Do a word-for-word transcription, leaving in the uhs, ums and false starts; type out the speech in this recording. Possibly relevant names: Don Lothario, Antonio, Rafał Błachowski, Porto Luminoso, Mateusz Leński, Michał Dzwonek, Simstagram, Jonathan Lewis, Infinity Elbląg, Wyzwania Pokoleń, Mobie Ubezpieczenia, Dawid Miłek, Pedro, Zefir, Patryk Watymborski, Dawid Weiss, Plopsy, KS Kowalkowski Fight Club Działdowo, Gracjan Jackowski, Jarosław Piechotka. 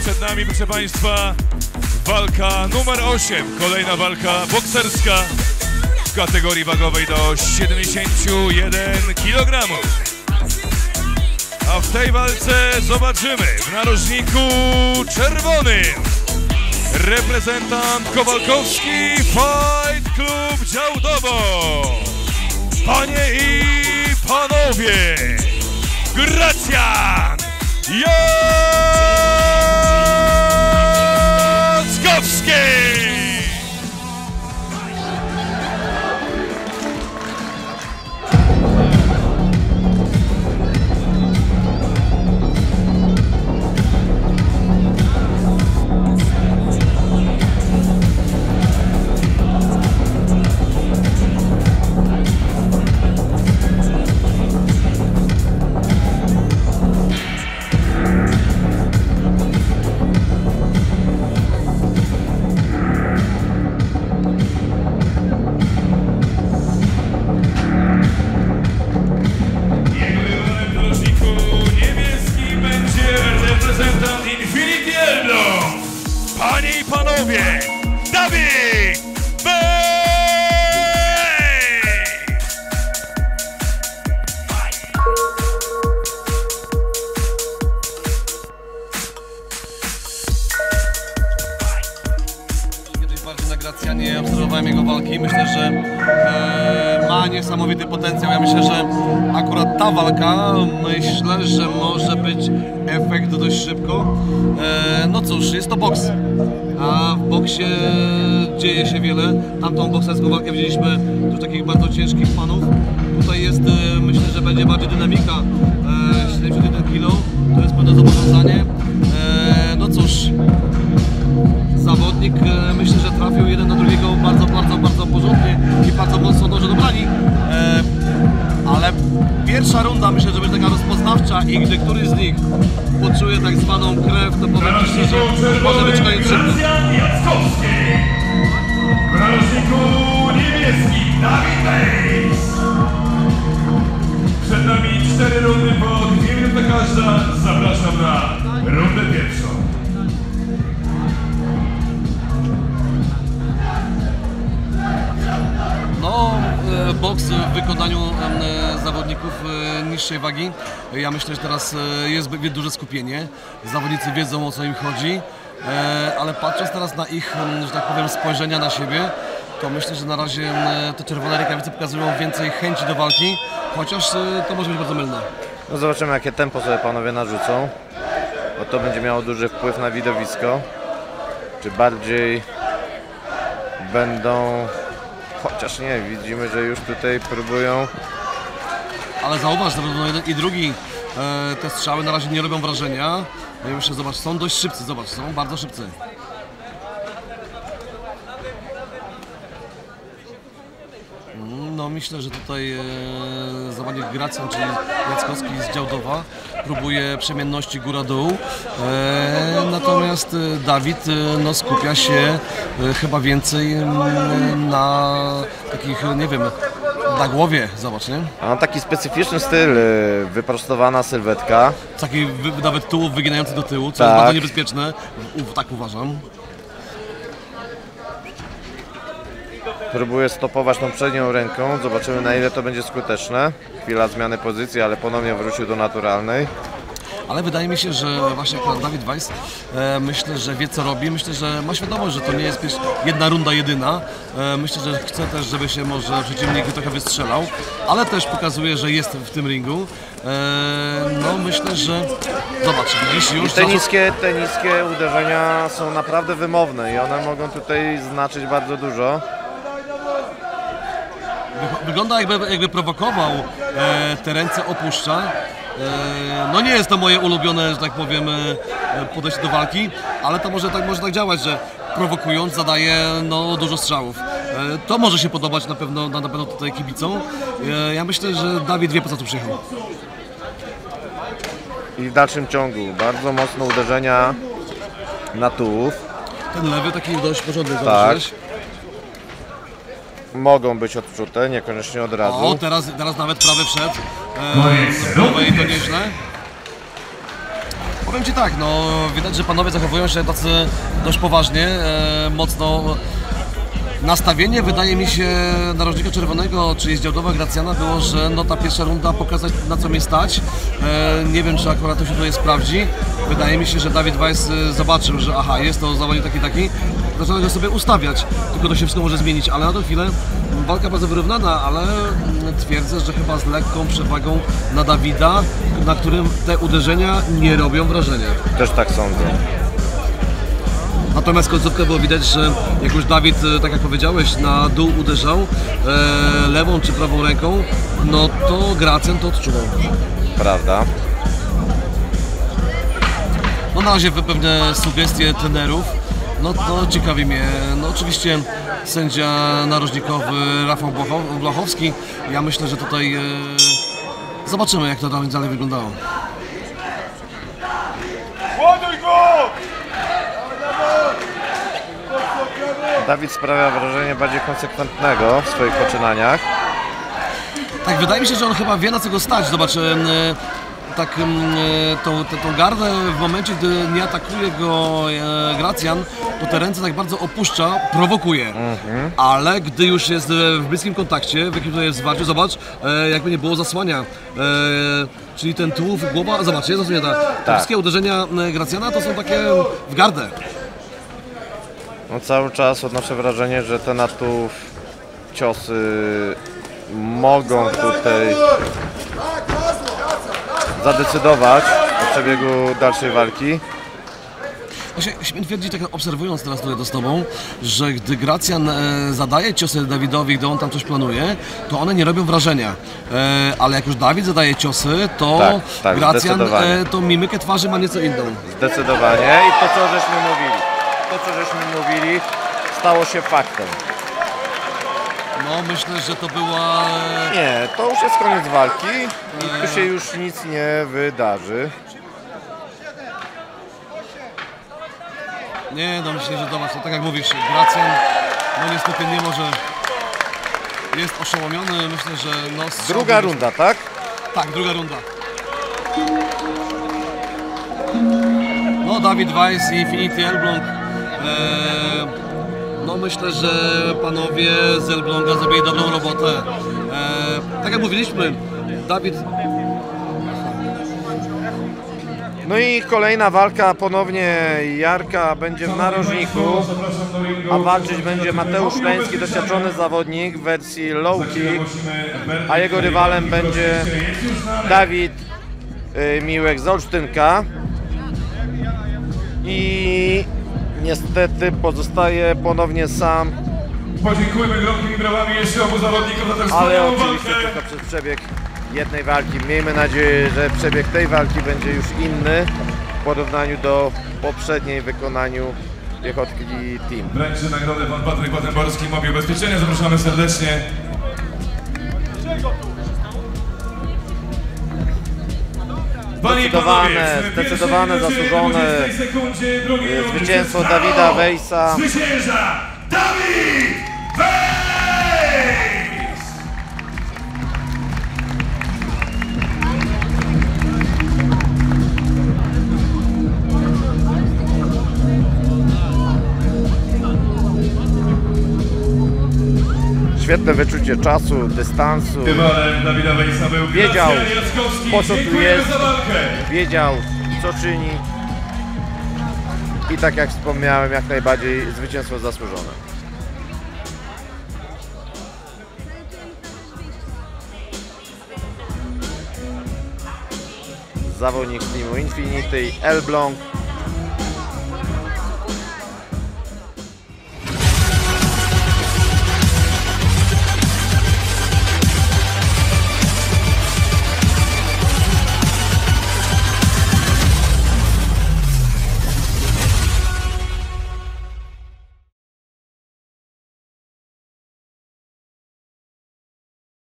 Przed nami, proszę Państwa, walka numer osiem. Kolejna walka bokserska w kategorii wagowej do siedemdziesięciu jeden kilogramów. A w tej walce zobaczymy w narożniku czerwonym reprezentant Kowalkowski Fight Club Działdowo. Panie i panowie, Gracjan Jackowski! Reprezentant Infinity Elbląg, panie i panowie, Dawid Weiss! Kiedyś bardziej na Gracjanie obserwowałem jego walki i myślę, że e, ma niesamowity potencjał. Ja myślę, że akurat ta walka, myślę, że może być efekt dość szybko. E, no cóż, jest to boks, a w boksie dzieje się wiele. Tamtą bokserską walkę widzieliśmy już takich bardzo ciężkich panów. Tutaj jest, e, myślę, że będzie bardziej dynamika. E, siedemdziesiąt jeden kilo, to jest pewne zobowiązanie. E, no cóż, zawodnik e, myślę, że trafił jeden na drugiego bardzo, bardzo, bardzo porządnie i bardzo mocno dąży do broni. E, ale pierwsza runda myślę, że będzie taka rozpoznawcza i gdy któryś z nich poczuje tak zwaną krew, to powiem Ci, że może być koniec szybko. Gracjan Jackowski, w narożniku niebieskim Dawid Weiss. Przed nami cztery rundy po dwie minuty każda. Zapraszam na rundę pierwszą. No, boks w wykonaniu zawodników niższej wagi. Ja myślę, że teraz jest duże skupienie. Zawodnicy wiedzą, o co im chodzi, ale patrząc teraz na ich, że tak powiem, spojrzenia na siebie, to myślę, że na razie te czerwone rękawice pokazują więcej chęci do walki, chociaż to może być bardzo mylne. No zobaczymy, jakie tempo sobie panowie narzucą, bo to będzie miało duży wpływ na widowisko. Czy bardziej będą... Chociaż nie, widzimy, że już tutaj próbują. Ale zauważ, zarówno jeden i drugi e, te strzały na razie nie robią wrażenia. Ja myślę, zobacz, są dość szybcy, zobacz, są bardzo szybcy. No myślę, że tutaj e, zawodnik Gracjan, czyli Jackowski z Działdowa, próbuje przemienności góra-dół. E, natomiast Dawid e, no, skupia się e, chyba więcej e, na takich, nie wiem, na głowie, zobacz, nie? A on taki specyficzny styl, e, wyprostowana sylwetka. Taki wy, nawet tułów wyginający do tyłu, co tak. Jest bardzo niebezpieczne, Uf, tak uważam. Próbuję stopować tą przednią ręką, zobaczymy, na ile to będzie skuteczne. Chwila zmiany pozycji, ale ponownie wrócił do naturalnej. Ale wydaje mi się, że właśnie Dawid Weiss, e, myślę, że wie, co robi. Myślę, że ma świadomość, że to nie jest jedna runda jedyna. E, myślę, że chce też, żeby się może przeciwnik trochę wystrzelał, ale też pokazuje, że jest w tym ringu. E, no myślę, że... Zobacz, widzisz już... I te, niskie, te niskie uderzenia są naprawdę wymowne i one mogą tutaj znaczyć bardzo dużo. Wygląda, jakby, jakby prowokował, e, te ręce opuszcza. E, no nie jest to moje ulubione, że tak powiem, e, podejście do walki, ale to może tak, może tak działać, że prowokując zadaje no, dużo strzałów. E, to może się podobać na pewno, na, na pewno tutaj kibicom. E, ja myślę, że Dawid wie, po co tu przyjechał. I w dalszym ciągu bardzo mocno uderzenia na tułów. Ten lewy taki dość porządny, zobaczyłeś? Mogą być odczute, niekoniecznie od razu. O, teraz, teraz nawet prawy wszedł. E, no i to nieźle. Powiem Ci tak, no widać, że panowie zachowują się tacy dość poważnie, e, mocno. Nastawienie, wydaje mi się, narożnika czerwonego, czyli z Działdowa Gracjana było, że no ta pierwsza runda pokazać, na co mnie stać. E, nie wiem, czy akurat to się tutaj sprawdzi. Wydaje mi się, że Dawid Weiss zobaczył, że aha, jest to zawodnik taki, taki. Zaczął go sobie ustawiać, tylko to się wszystko może zmienić, ale na tę chwilę walka bardzo wyrównana, ale twierdzę, że chyba z lekką przewagą na Dawida, na którym te uderzenia nie robią wrażenia. Też tak sądzę. Natomiast końcówkę było widać, że jak już Dawid, tak jak powiedziałeś, na dół uderzał e, lewą czy prawą ręką, no to Gracjan to odczuwał. Prawda. No na razie pewne sugestie trenerów, no to ciekawi mnie. No oczywiście sędzia narożnikowy Rafał Błachowski. Ja myślę, że tutaj e, zobaczymy, jak to dalej wyglądało. Dawid sprawia wrażenie bardziej konsekwentnego w swoich poczynaniach. Tak, wydaje mi się, że on chyba wie, na co go stać. Zobacz, tak, tą, tą gardę w momencie, gdy nie atakuje go Gracjan, to te ręce tak bardzo opuszcza, prowokuje. Mhm. Ale gdy już jest w bliskim kontakcie, w jakimś tutaj zwarciu, zobacz, jakby nie było, zasłania. Czyli ten tułów, głowa, zobacz, jest zasłonięta. Te tak. Wszystkie uderzenia Gracjana to są takie w gardę. No, cały czas odnoszę wrażenie, że te natów ciosy mogą tutaj zadecydować o przebiegu dalszej walki. Śmiem twierdzić, tak obserwując teraz tutaj to z Tobą, że gdy Gracjan e, zadaje ciosy Dawidowi, gdy on tam coś planuje, to one nie robią wrażenia. E, ale jak już Dawid zadaje ciosy, to tak, tak, Gracjan e, to mimikę twarzy ma nieco inną. Zdecydowanie i to, co żeśmy mówili. To, co żeśmy mówili, stało się faktem. No, myślę, że to była... Nie, to już jest koniec walki i tu się już nic nie wydarzy. Nie, no myślę, że zobacz, no, tak jak mówisz, Gracjan, no niestety nie może... Jest oszołomiony, myślę, że... No, druga runda, jest... tak? Tak, druga runda. No, Dawid Weiss i Infinity Elbląg. Eee, no myślę, że panowie z Elbląga zrobili dobrą robotę. Eee, tak jak mówiliśmy, Dawid... No i kolejna walka ponownie. Jarka będzie w narożniku, a walczyć będzie Mateusz Leński, doświadczony zawodnik w wersji low kick, a jego rywalem będzie Dawid Miłek z Olsztynka. I... niestety pozostaje ponownie sam. Podziękujemy gromkimi brawami jeszcze obu zawodnikom za tę wspaniałą walkę. Ale oczywiście tylko przez przebieg jednej walki. Miejmy nadzieję, że przebieg tej walki będzie już inny w porównaniu do poprzedniej wykonaniu Piechotki Team. Wręczy nagrodę pan Patryk Watymborski, Mobie Ubezpieczenia. Zapraszamy serdecznie. Zdecydowane, zdecydowane, zasłużone zwycięstwo Dawida Weissa. Zwycięża Dawid Weiss! Świetne wyczucie czasu, dystansu. Wiedział, po co tu jest. Wiedział, co czyni i tak jak wspomniałem, jak najbardziej zwycięstwo zasłużone. Zawodnik z teamu Infinity Elbląg.